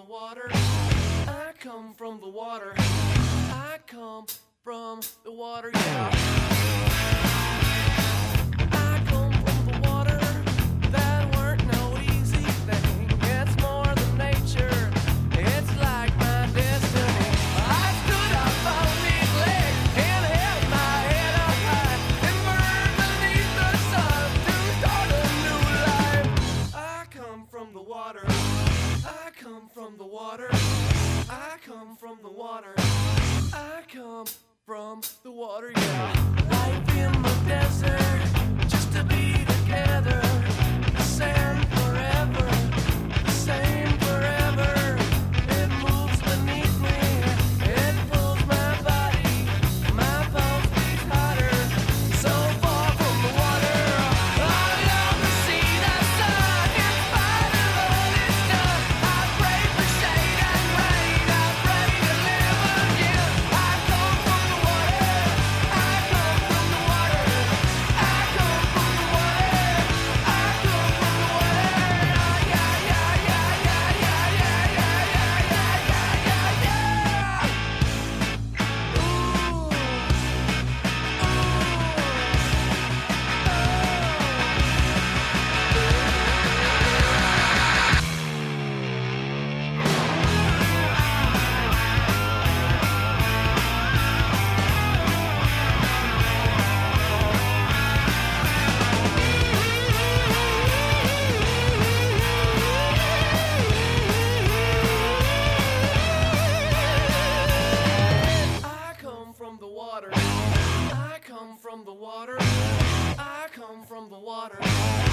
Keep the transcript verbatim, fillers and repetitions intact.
the water. I come from the water. I come from the water. Yeah. I come from the water. I come from the water. I come from the water, yeah. Life in the desert, just to be together. The sand forever, the same forever. It moves beneath me, it pulls my body. My pulse beats hotter, so far from the water. I love to see the sun in spite of all this stuff. I pray for shade and rain. I pray to live again. I come from the water. I come from the water. I come from the water. I come from the water. Yeah, yeah, yeah, yeah, yeah, yeah, yeah, yeah, yeah, yeah, yeah. Ooh, ooh, oh. I come from the water. I come from the water. I come from the water.